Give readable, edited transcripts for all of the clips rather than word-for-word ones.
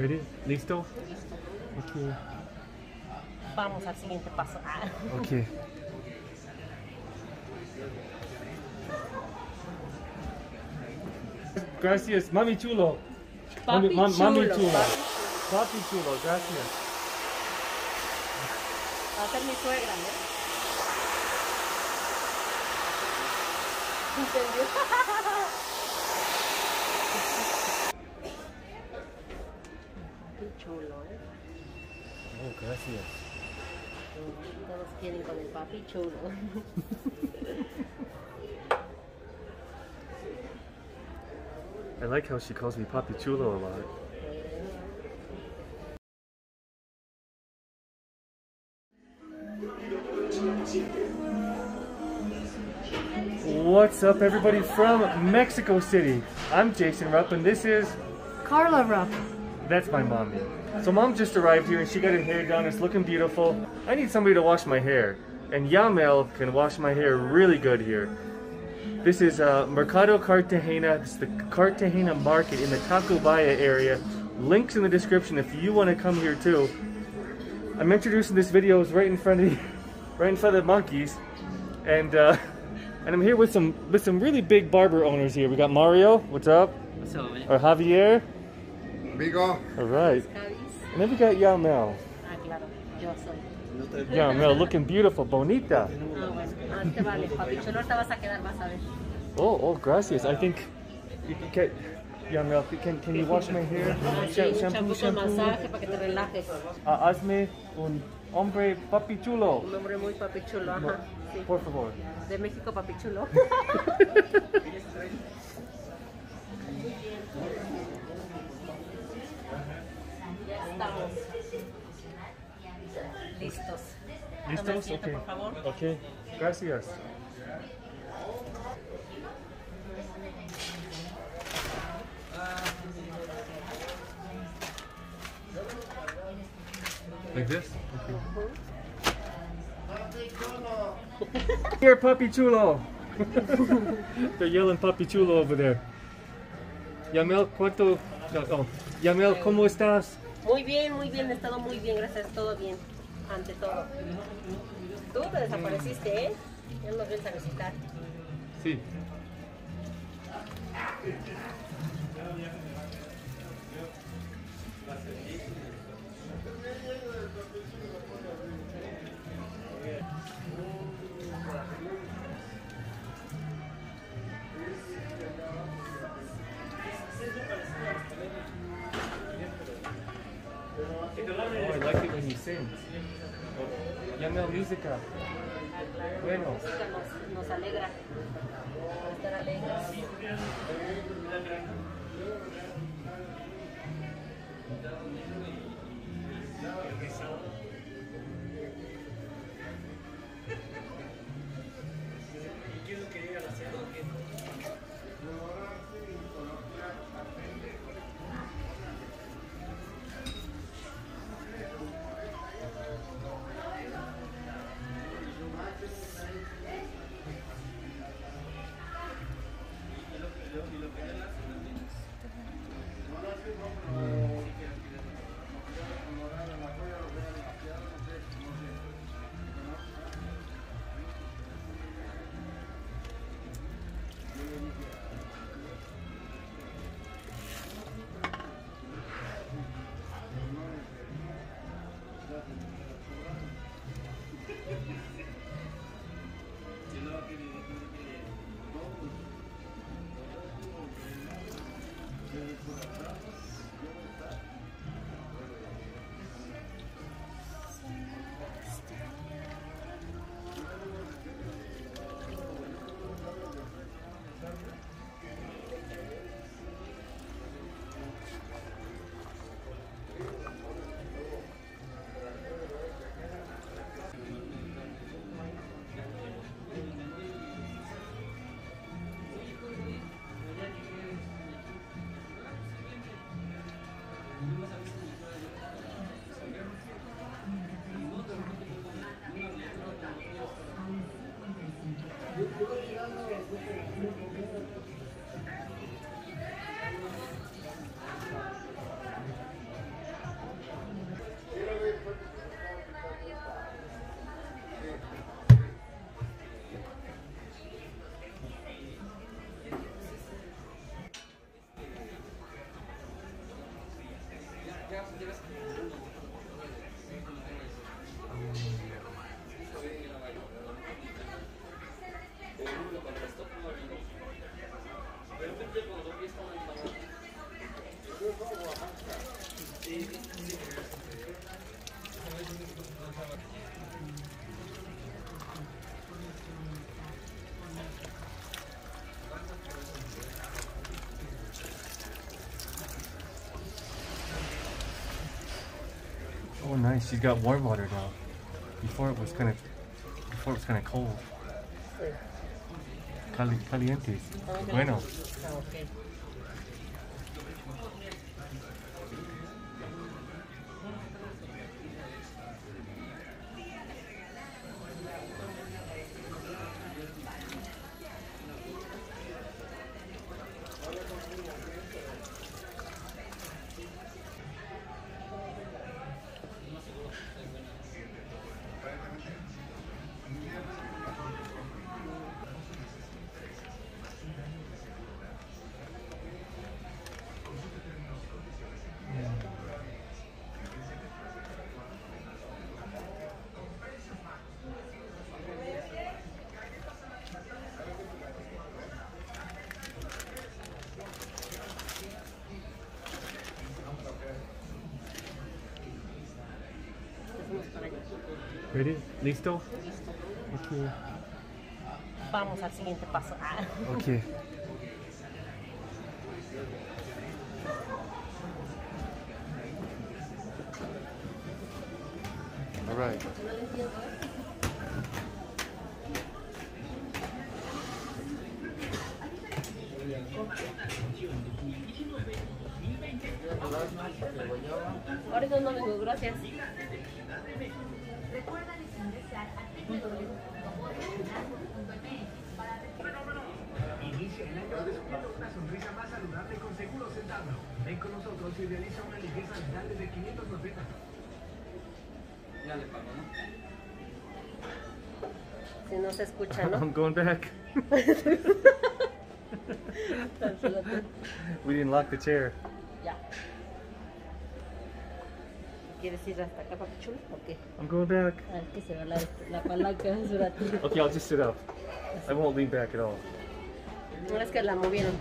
It is. ¿Listo? Okay. Vamos al siguiente paso. Okay. Gracias, mami chulo. Papi, Papi chulo, gracias. Va a ser mi suegra, ¿no? ¿Entendió? Papi chulo, ¿eh? Oh, gracias. Todos quieren con el papi chulo. I like how she calls me Papi Chulo a lot. What's up everybody from Mexico City? I'm Jason Rupp and this is... Carla Rupp. That's my mom. So mom just arrived here and she got her hair done. It's looking beautiful. I need somebody to wash my hair. And Yamel can wash my hair really good here. This is Mercado Cartagena. This is the Cartagena market in the Tacubaya area. Links in the description if you want to come here too. I'm introducing this video right in front of the monkeys, and I'm here with some really big barber owners here. We got Mario. What's up? What's up, man? Or Javier. Amigo. All right. And then we got Yamel. Ah, claro. Yo soy. Yeah, Mel, looking beautiful, bonita. Oh, gracias. I think you can get, yeah, Mel, can you wash my hair? Shampoo. Hazme un hombre papi chulo. Un hombre muy papi chulo. Por favor. De México papi chulo. Ya estamos. Listos. ¿Listos? Siento, okay. Por favor. Ok. Gracias. Like this? Okay. Here, Papi Chulo. They're yelling Papi Chulo over there. Yamel, ¿cuánto? No, oh. Yamel, ¿cómo estás? Muy bien, he estado muy bien, gracias, todo bien, ante todo. Tú te desapareciste, ¿eh? Ya nos vienes a visitar. Sí. Oh, I like it when you sing. Yamel, música. Bueno. Nos alegra. Estar alegres. ¿Y qué es lo que llega a la ciudad? And she's got warm water now. Before it was kind of cold. Caliente. Bueno. Oh, okay. Ready? Listo? Listo. Okay. Vamos al siguiente paso. Okay. All right. Ahora es donde vengo, gracias. Recuerda ingresar a www.comodofinal.mx para inicia el año descubriendo una sonrisa más saludable con Seguro Centavo. Ven con nosotros y realiza una limpieza dental desde 590. Ya le pago, ¿no? Si no se escucha, ¿no? I'm going back. We didn't lock the chair. Ya. ¿Quieres ir hasta acá, papi chulo? ¿O qué? I'm going back. Ah, que se va la palanca en su ratito. Okay, I'll just sit up. I won't lean back at all. No, es que la movieron.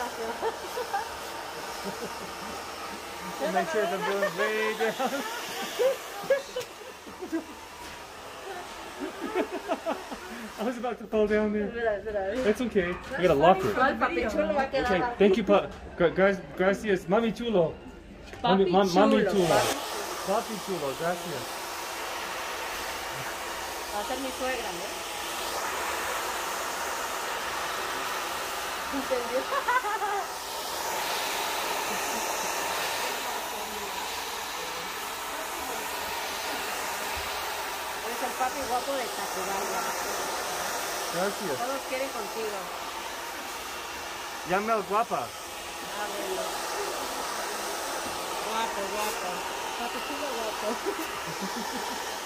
Gracias. Make sure the balloon's way down. I was about to fall down there. It's okay. We got a locker. Okay, thank you, gracias. Mami chulo. Mami chulo. Papi chulo, gracias. Va a ser mi suegra, ¿no? ¿Entendió? Es el papi guapo de Tacubaya. Gracias. Todos quieren contigo. Yamel guapa. Ah, bueno. Guapo, guapo. Papi chulo guapo.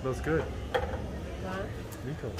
Smells good. What? Rico.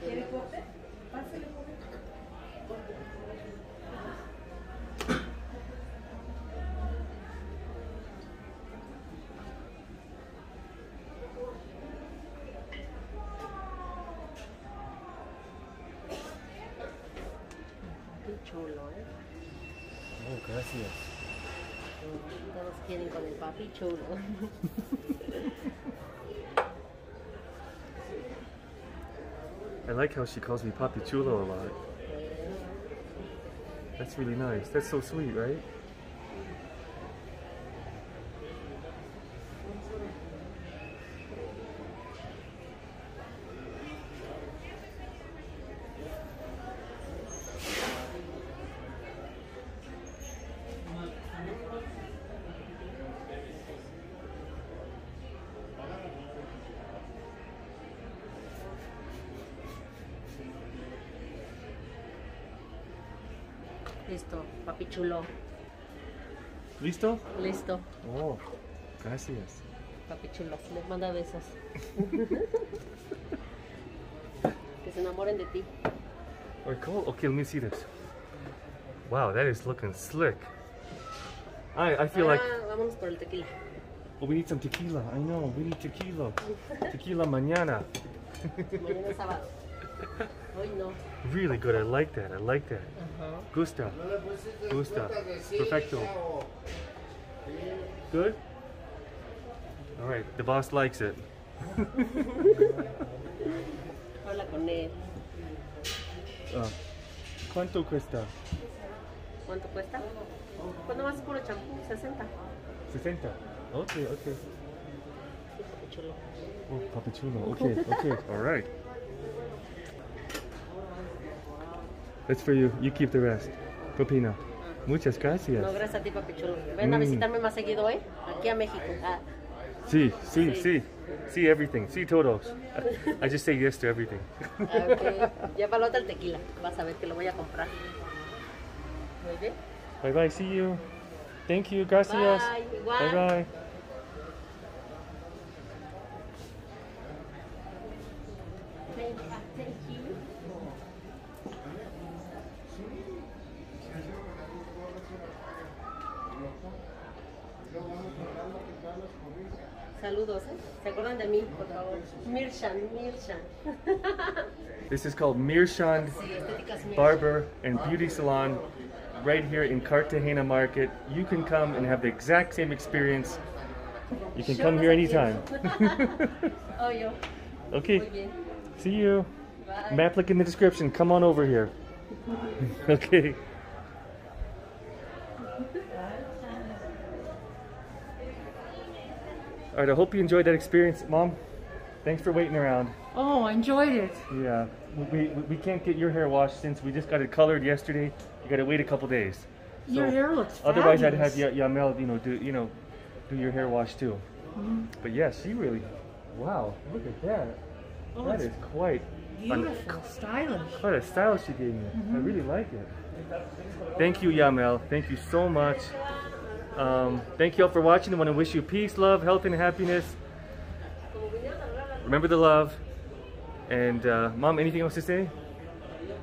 ¿Quiere corte? Pásale por ahí. chulo, ¿eh? Oh, gracias. Todos quieren con el papi chulo. I like how she calls me papi chulo a lot. That's really nice. That's so sweet, right? Listo, papi chulo. ¿Listo? Listo. Oh, gracias. Papi chulo, les manda besos. Que se enamoren de ti. Are you cool? Okay, let me see this. Wow, that is looking slick. I feel like... Vámonos por el tequila. Oh, we need some tequila. I know, we need tequila. Tequila mañana. Mañana sábado. Hoy no. Really good, I like that, I like that. Gusta, gusta, perfecto. Good? Alright, the boss likes it. Habla con él. ¿Cuánto cuesta? ¿Cuánto cuesta? ¿Cuándo vas por el champú? 60. 60? Ok, ok. Papichulo. Oh, papichulo, ok, ok, alright. It's for you. You keep the rest. Propina. Muchas gracias. No, gracias a ti, papi chulo. Ven a visitarme más seguido, ¿eh? Aquí a México. Sí, sí, sí. Sí, everything. Sí, todos. I just say yes to everything. Okay. Llévalo al tequila. Vas a ver que lo voy a comprar. Muy bien. Bye bye. See you. Thank you. Gracias. Bye. Bye bye. Saludos, ¿eh? ¿Se acuerdan de mí, por favor? Mirshand, Mirshand. This is called Mirshand Barber and Beauty Salon right here in Cartagena Market. You can come and have the exact same experience. You can come here anytime. Oh, yo. Okay. See you. Bye. Map link in the description. Come on over here. Okay. All right, I hope you enjoyed that experience. Mom, thanks for waiting around. Oh, I enjoyed it. Yeah, we can't get your hair washed since we just got it colored yesterday. You gotta wait a couple days. So your hair looks fabulous. Otherwise, I'd have Yamel, do your hair wash too. But yeah, she really, wow, look at that. Oh, that is quite beautiful, stylish. Quite a style she gave me. I really like it. Thank you, Yamel. Thank you so much. Thank you all for watching. I want to wish you peace, love, health, and happiness. Remember the love. And Mom, anything else to say?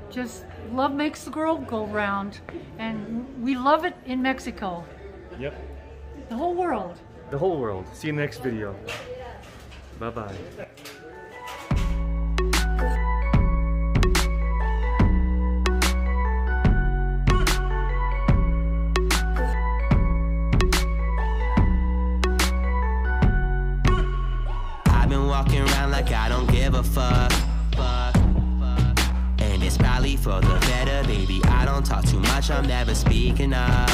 Just love makes the world go round. And we love it in Mexico. Yep. The whole world. The whole world. See you in the next video. Bye-bye. I don't give a fuck, and it's probably for the better, baby. I don't talk too much, I'm never speaking up.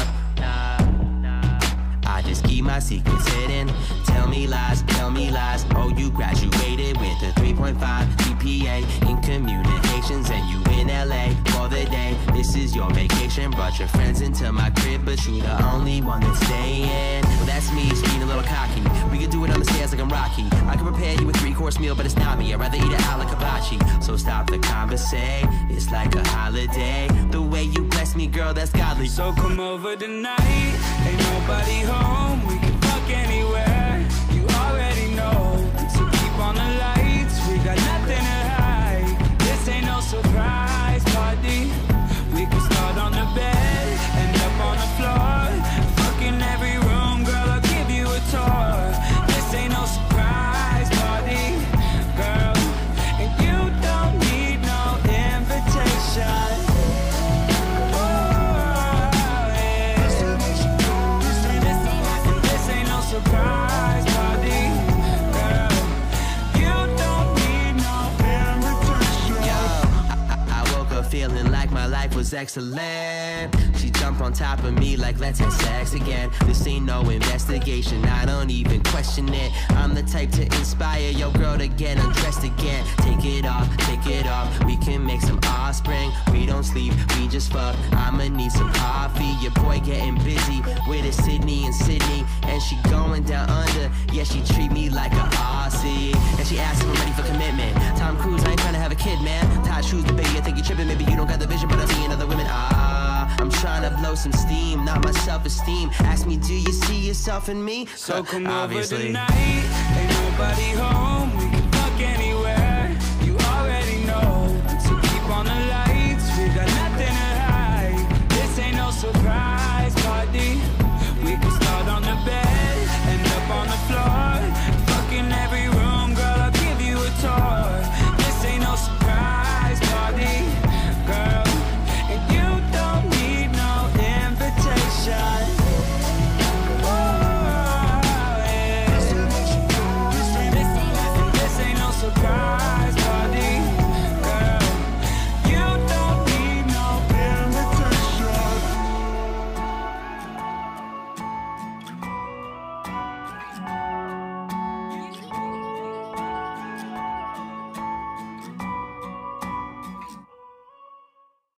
I just keep my secrets hidden. Tell me lies, tell me lies. Oh, you graduated with a 3.5 GPA in communications, and you in LA for the day. This is your vacation. Brought your friends into my crib, but you the only one that's staying. Well, that's me, just being a little cocky. We could do it on the stairs like I'm Rocky. I can prepare you a 3-course meal, but it's not me. I'd rather eat it a la kabachi. So stop the conversation. It's like a holiday. The way you bless me, girl, that's godly. So come over tonight. Ain't nobody home. We can fuck anywhere. You already know. So keep on the lights. We got nothing to hide. This ain't no surprise party. We can start on the bed, end up on the floor. Fucking every room, girl, I'll give you a tour. This ain't no surprise party, girl, and you don't need no invitation. Whoa. excellent. She jumped on top of me like, let's have sex again. This ain't no investigation, I don't even question it. I'm the type to inspire your girl to get undressed again. Take it off, take it off, we can make some offspring. We don't sleep, we just fuck, I'ma need some coffee. Your boy getting busy with a Sydney and Sydney, and she going down under, yeah, she treat me like a Aussie. And she asked if I'm ready for commitment. Tom Cruise, I ain't trying to have a kid, man. Tied shoes, but baby, I think you're tripping. Maybe you don't got the vision, but I'm seeing other women. I'm trying to blow some steam, not my self-esteem. Ask me, do you see yourself in me? So come obviously. Over tonight, ain't nobody home.